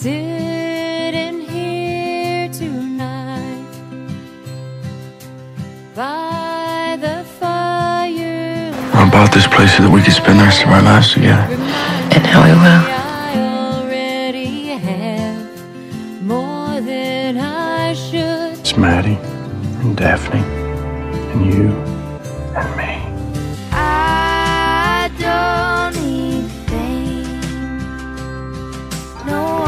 sitting here tonight by the fire. I bought this place so that we could spend the rest of our lives together. And now we will. I already have more than I should. It's Maddie and Daphne and you and me.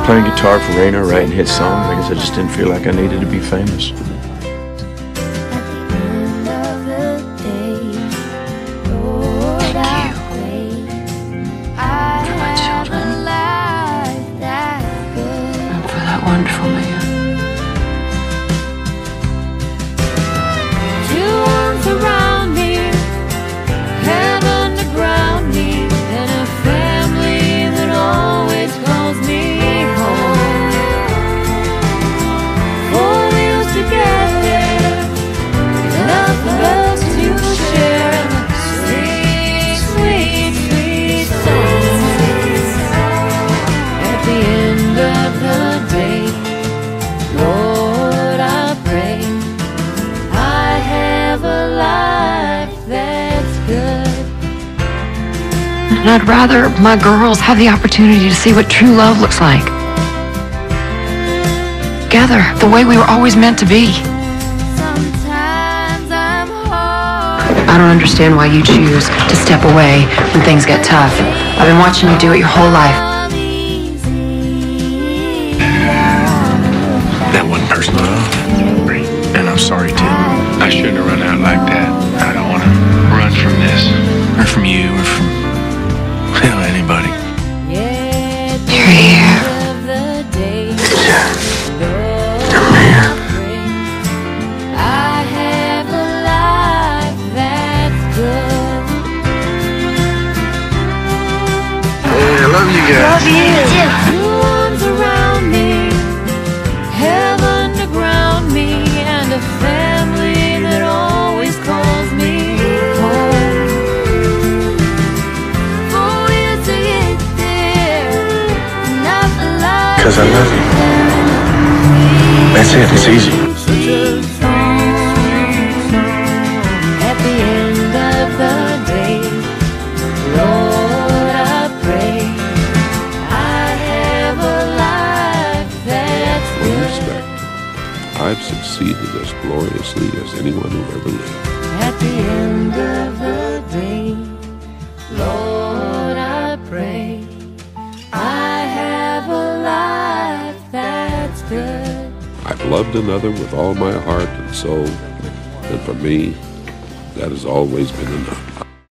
Playing guitar for Rayner, writing hit songs. I guess I just didn't feel like I needed to be famous. Thank you for my children and for that wonderful man. And I'd rather my girls have the opportunity to see what true love looks like. Together, the way we were always meant to be. Sometimes I'm hard. I don't understand why you choose to step away when things get tough. I've been watching you do it your whole life. That wasn't personal love. And I'm sorry, Tim. I shouldn't have run out like that. I don't want to run from this, or from you, or from anybody. You're here. You're here. I have a life that's good. Yeah, I love you guys. Love you. Two arms around me, heaven to ground me, and a family that always calls me home. Because I love you. That's it, it's easy. At the end of the day, Lord, I pray I have a life that's good. With respect, I've succeeded as gloriously as anyone who ever lived. At the end of the day, Lord, I pray I have a life that's good. I've loved another with all my heart and soul, and for me, that has always been enough.